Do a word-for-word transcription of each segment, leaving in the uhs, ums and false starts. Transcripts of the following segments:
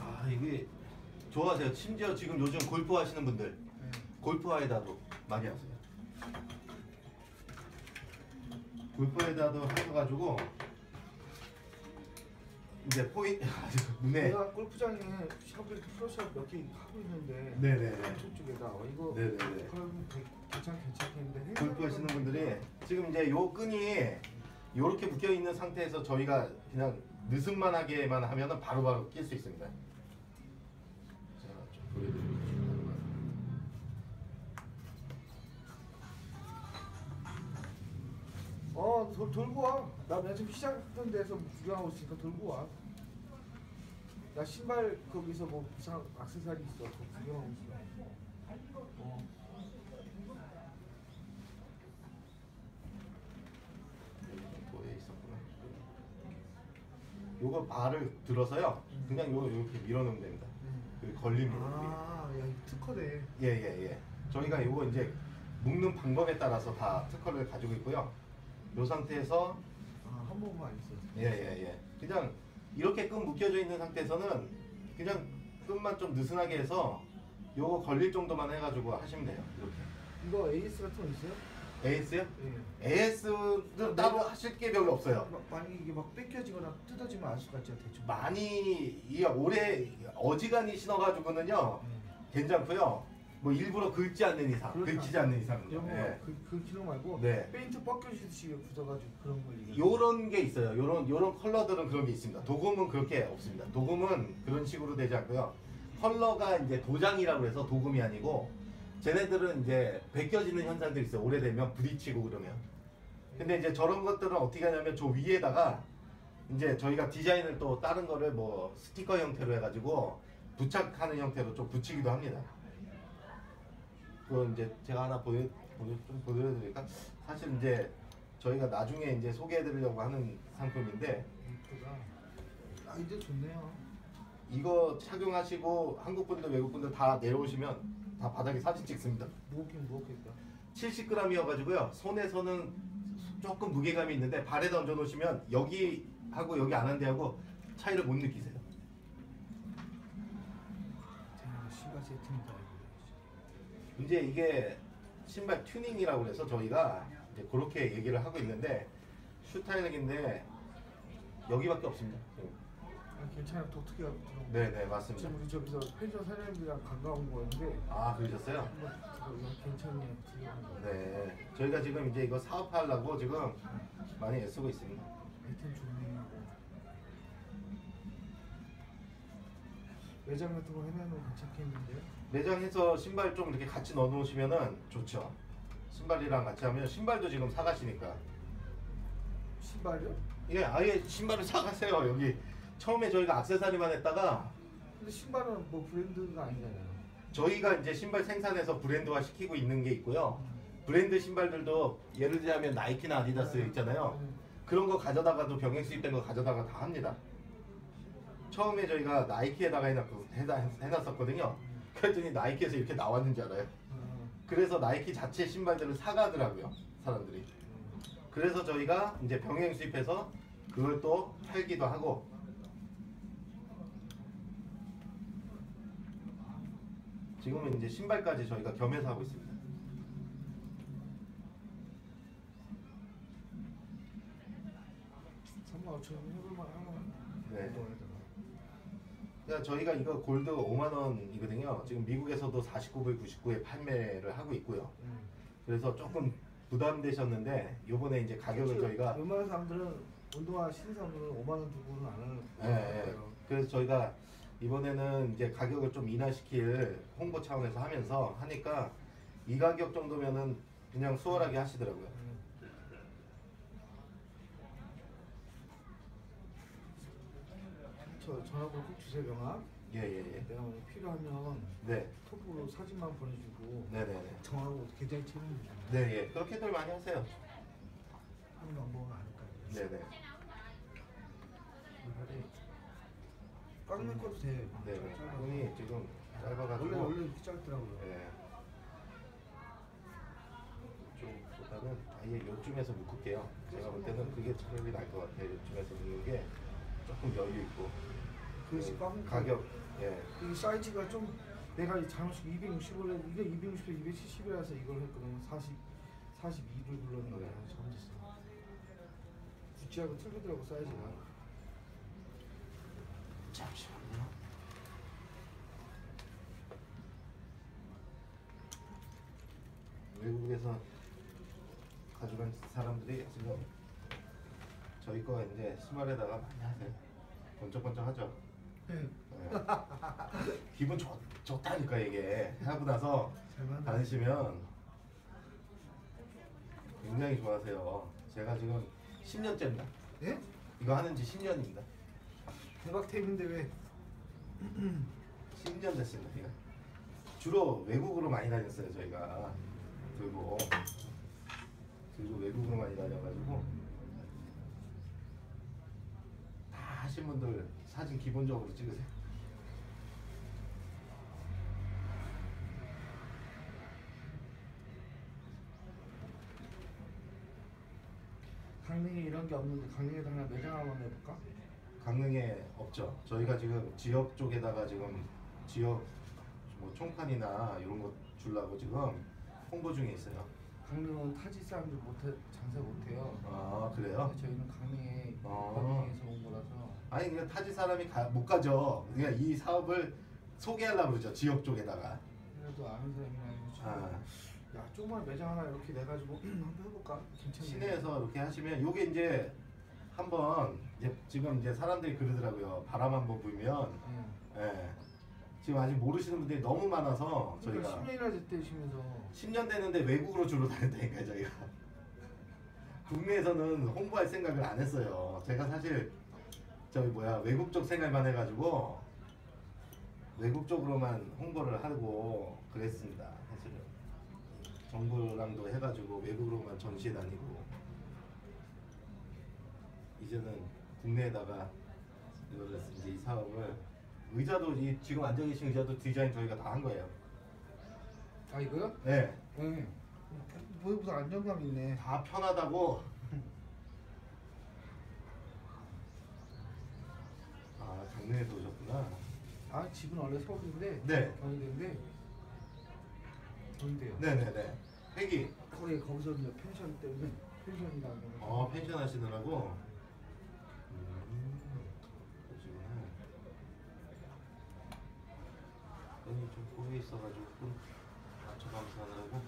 아, 이게 좋아하세요. 심지어 지금 요즘 골프 하시는 분들 네. 골프화에다도 많이 하세요. 골프화에다도 하셔가지고 이제 포인트 네. 내가 골프장에 샵을 프로샵 몇 개 하고 있는데 네네네. 저쪽에다 이거 네네네. 그럼 괜찮 괜찮겠는데 골프 하시는 분들이 지금 이제 요 끈이 요렇게 묶여 있는 상태에서 저희가 그냥 느슨만하게만 하면은 바로바로 낄 수 있습니다. 제가 좀 보여드릴게요. 어, 도, 돌고 와. 나 맨 처음 시작했던 데서 구경하고 있으니까 돌고 와. 나 신발 거기서 뭐 이상 액세서리 있어. 구경하고 있어. 어. 뭐에 있었구나. 요거 발을 들어서요. 음. 그냥 요거 이렇게 밀어넣으면 됩니다. 음. 걸립니다. 아, 야, 특허네. 예예예. 예. 저희가 요거 이제 묶는 방법에 따라서 다 특허를 가지고 있고요. 요 상태에서 아, 한 번만 있어. 예예예. 예. 그냥 이렇게 끈 묶여져 있는 상태에서는 그냥 끈만 좀 느슨하게 해서 요거 걸릴 정도만 해가지고 하시면 돼요. 이렇게. 이거 에이에스 같은 거 있어요? 에이에스요? 예. 에이에스는 따로 하실 게 별로 없어요. 만약에 이게 막 뺏겨지거나 뜯어지면 안 쓸 것 같아요. 대충. 많이 이 오래 어지간히 신어가지고는요 예. 괜찮고요. 뭐 일부러 긁지 않는 이상, 긁히지 않는 이상은 요 네. 긁히는 말고 네. 페인트 벗겨지듯이 굳어가지고 그런 걸 요런 게 있어요. 요런 요런 컬러들은 그런 게 있습니다. 도금은 그렇게 없습니다. 도금은 그런 식으로 되지 않고요. 컬러가 이제 도장이라고 해서 도금이 아니고 쟤네들은 이제 벗겨지는 현상들이 있어요. 오래되면 부딪히고 그러면. 근데 이제 저런 것들은 어떻게 하냐면 저 위에다가 이제 저희가 디자인을 또 다른 거를 뭐 스티커 형태로 해가지고 부착하는 형태로 좀 붙이기도 합니다. 그 이제 제가 하나 보여 좀 보여드릴까? 사실 이제 저희가 나중에 이제 소개해드리려고 하는 상품인데. 아 이제 좋네요. 이거 착용하시고 한국 분들 외국 분들 다 내려오시면 다 바닥에 사진 찍습니다. 무겁긴 무겁겠다. 칠십 그램이어가지고요. 손에서는 조금 무게감이 있는데 발에다 얹어놓으시면 여기 하고 여기 안 한 데하고 차이를 못 느끼세요. 제가 신발 세팅이다. 이제 이게 신발 튜닝이라고 해서 저희가 이제 그렇게 얘기를 하고 있는데 슈타이넥인데 여기밖에 없습니다. 아, 괜찮아요. 독특해요. 네네 맞습니다. 지금 우리 저기서 펜션 사장님들이랑 반가운 거였는데 아 그러셨어요? 괜찮네요. 네 저희가 지금 이제 이거 사업하려고 지금 많이 애쓰고 있습니다. 아이템 좋네요. 매장 같은 거 해놓으면 괜찮겠는데요? 매장해서 신발 좀 이렇게 같이 넣어놓으시면은 좋죠. 신발이랑 같이 하면 신발도 지금 사가시니까. 신발이요? 예, 아예 신발을 사가세요. 여기 처음에 저희가 액세서리만 했다가. 근데 신발은 뭐 브랜드가 아니잖아요. 저희가 이제 신발 생산해서 브랜드화 시키고 있는 게 있고요. 브랜드 신발들도 예를 들자면 나이키나 아디다스 있잖아요. 그런 거 가져다가도 병행 수입된 거 가져다가 다 합니다. 처음에 저희가 나이키에다가 해놨고, 해놨었거든요. 그랬더니 나이키에서 이렇게 나왔는지 알아요? 그래서 나이키 자체 신발들을 사가더라고요, 사람들이. 그래서 저희가 이제 병행 수입해서 그걸 또 팔기도 하고. 지금은 이제 신발까지 저희가 겸해서 하고 있습니다. 삼만 오천 원 해볼만 하면 네. 그러니까 저희가 이거 골드 오만 원이거든요. 지금 미국에서도 사십구 불 구십구에 판매를 하고 있고요. 음. 그래서 조금 부담되셨는데 요번에 이제 가격을 저희가 웬만한 사람들은 운동화 신상으로 오만 원 주고는 안 하는 네, 네. 그래서 저희가 이번에는 이제 가격을 좀 인하시킬 홍보 차원에서 하면서 하니까 이 가격 정도면은 그냥 수월하게 하시더라고요. 음. 전화번호 꼭 주세요, 병아. 예예예. 예, 예. 내가 오늘 필요하면 네. 톡으로 사진만 보내주고 네네네. 전화로 계좌에 채웁니다. 네예. 그렇게들 많이 하세요. 하는 방법은 아닐까요? 네네. 꽉 묶어도 돼요. 네네. 손이 지금 짧아가지고 원래 원래 이렇게 짧더라고요. 네. 좀 일단은 아예 요쯤에서 묶을게요. 제가 볼 때는 그게 차라리 나을 것 같아요. 요쯤에서 묶는 게 조금 여유 있고. 그래서 어, 가격, 예. 이 사이즈가 좀 내가 잘못해서 이백육십을 이거 이백육십에 이백칠십이라서 이걸 했거든. 사십, 사십이를 불렀는데 네. 잘못했어. 구찌하고 틀리더라고 사이즈가. 어. 잠시만요. 외국에서 가져간 사람들이 지금 저희 거가 이제 스마트에다가 많이 하세요. 번쩍번쩍하죠? 네. 기분 좋, 좋다니까 이게 하고 나서 다니시면 굉장히 좋아하세요. 제가 지금 십 년째입니다. 네? 이거 하는 지 십 년입니다. 대박 테이프인데 왜? 십 년 됐습니다. 제가. 주로 외국으로 많이 다녔어요 저희가. 들고 그리고 외국으로 많이 다녀가지고 다 하신 분들 사진 기본적으로 찍으세요. 강릉에 이런 게 없는데 강릉에도 하나 매장 한번 해볼까? 강릉에 없죠. 저희가 지금 지역 쪽에다가 지금 지역 뭐 총판이나 이런 거 주려고 지금 홍보 중에 있어요. 강릉은 타지 사람들 못해, 장사 못해요. 아 그래요? 저희는 강릉에 강릉에서 온 거라서. 아니 그냥 타지 사람이 가, 못 가죠. 그러니까 이 사업을 소개하려고 그러죠. 지역 쪽에다가. 그래도 아는 사람이나 이거. 야 조그만 매장 하나 이렇게 내가지고 한번 해볼까? 괜찮네. 시내에서 이렇게 하시면 요게 이제 한번 이제 지금 이제 사람들이 그러더라고요. 바람 한번 불면. 예. 예. 지금 아직 모르시는 분들이 너무 많아서 그러니까 저희가 십 년이나 됐대시면서 십 년 됐는데 외국으로 주로 다녔다니까요. 저희가 국내에서는 홍보할 생각을 안 했어요. 제가 사실 저기 뭐야 외국 쪽 생각만 해가지고 외국 쪽으로만 홍보를 하고 그랬습니다. 사실은 정부랑도 해가지고 외국으로만 전시해 다니고 이제는 국내에다가 이거를 이제 이 사업을 의자도 이 지금 앉아 계신 의자도 디자인 저희가 다 한 거예요. 아 이거요? 네. 네. 뭐 무슨 안정감 있네. 다 편하다고. 아 강릉에서 오셨구나. 아 집은 원래 서울인데. 네. 경희대인데. 경희대요. 네네네. 회기. 거기 거기서 이제 펜션 때문에 펜션이다. 어 펜션 하시느라고. 눈이 좀 고여 있어가지고 맞춰 감사하고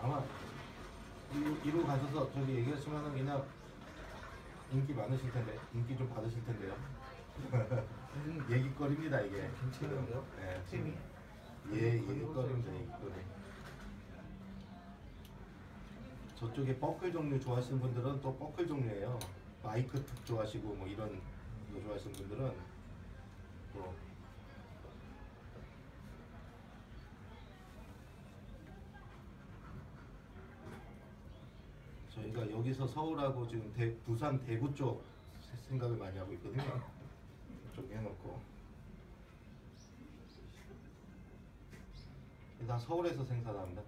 아마 이로 가셔서 저기 얘기하시면은 그냥 인기 많으실 텐데 인기 좀 받으실 텐데요. 음, 얘기거리입니다 이게. 괜찮은데요? 네. 팀이. 예, 얘기거리입니다. 얘기거리. 저쪽에 버클 종류 좋아하시는 분들은 또 버클 종류예요. 마이크 툭 좋아하시고 뭐 이런. 좋아하시는 분들은 또 저희가 여기서 서울하고 지금 대, 부산 대구 쪽 생각을 많이 하고 있거든요. 좀 해놓고 다 서울에서 생산합니다.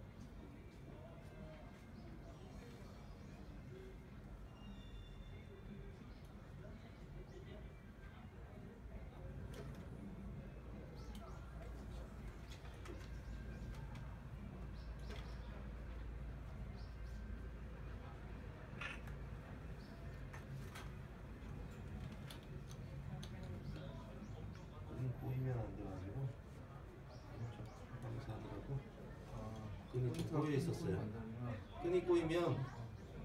보이면 안 돼가지고 감사하더라고. 아, 끈이 좀 꼬여 있었어요. 끈이 꼬이면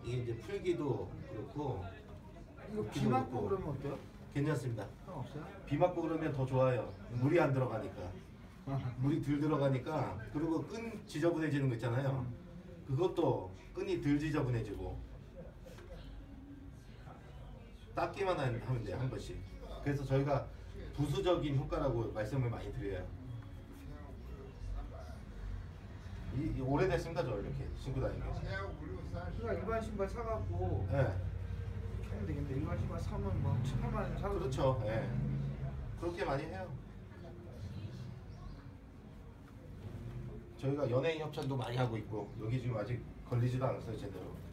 이게 이제 풀기도 그렇고 이거 비 맞고 그러면 어때요? 괜찮습니다. 상관없어요? 비 맞고 그러면 더 좋아요. 음. 물이 안 들어가니까 물이 덜 들어가니까 그리고 끈 지저분해지는 거 있잖아요. 음. 그것도 끈이 덜 지저분해지고 닦기만 하면 돼요 한 번씩. 그래서 저희가 부수적인 효과라고 말씀을 많이 드려요. 이, 이 오래됐습니다 저 이렇게 신고 다니는 게. 그러니까 일반 신발 사갖고 예. 네. 이렇게 하면 되겠는데 일반 신발 사면 막 팔만 원 사고 그렇죠. 예. 네. 그렇게 많이 해요. 저희가 연예인 협찬도 많이 하고 있고 여기 지금 아직 걸리지도 않았어요 제대로.